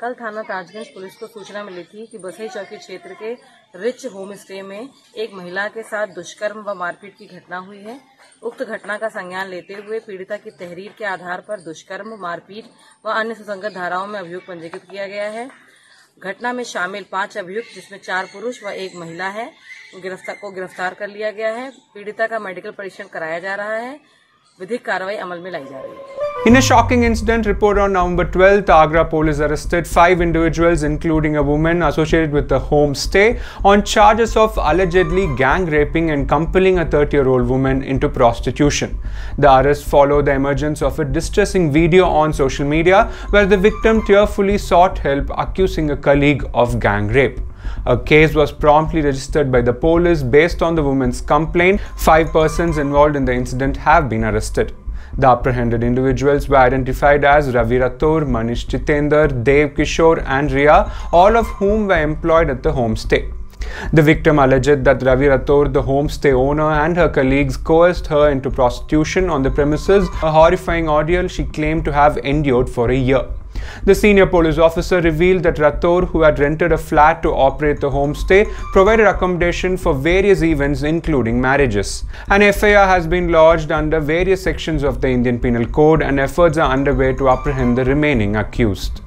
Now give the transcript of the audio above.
कल थाना ताजगंज पुलिस को सूचना मिली थी कि बसई चौकी क्षेत्र के रिच होमस्टे में एक महिला के साथ दुष्कर्म व मारपीट की घटना हुई है। उक्त घटना का संज्ञान लेते हुए पीड़िता की तहरीर के आधार पर दुष्कर्म, मारपीट व अन्य सुसंगत धाराओं में अभियोग पंजीकृत किया गया है। घटना में शामिल 5 अभियुक्त, जिसमें 4 पुरुष व 1 महिला है, को गिरफ्तार कर लिया गया है। पीड़िता का मेडिकल परीक्षण कराया जा रहा है। विधिक कार्रवाई अमल में लाई जा रही है। In a shocking incident report on November 12th, Agra Police arrested 5 individuals, including a woman associated with the homestay, on charges of allegedly gang raping and compelling a 30-year-old woman into prostitution. The arrest followed the emergence of a distressing video on social media where the victim tearfully sought help, accusing a colleague of gang rape. A case was promptly registered by the police based on the woman's complaint. 5 persons involved in the incident have been arrested. The apprehended individuals were identified as Ravi Rathore, Manish Chitender, Dev Kishore and Riya, all of whom were employed at the homestay. The victim alleged that Ravi Rathore, the homestay owner, and her colleagues coerced her into prostitution on the premises, a horrifying ordeal she claimed to have endured for a year. The senior police officer revealed that Rathore, who had rented a flat to operate the homestay, provided accommodation for various events including marriages. An FIR has been lodged under various sections of the Indian Penal Code and efforts are underway to apprehend the remaining accused.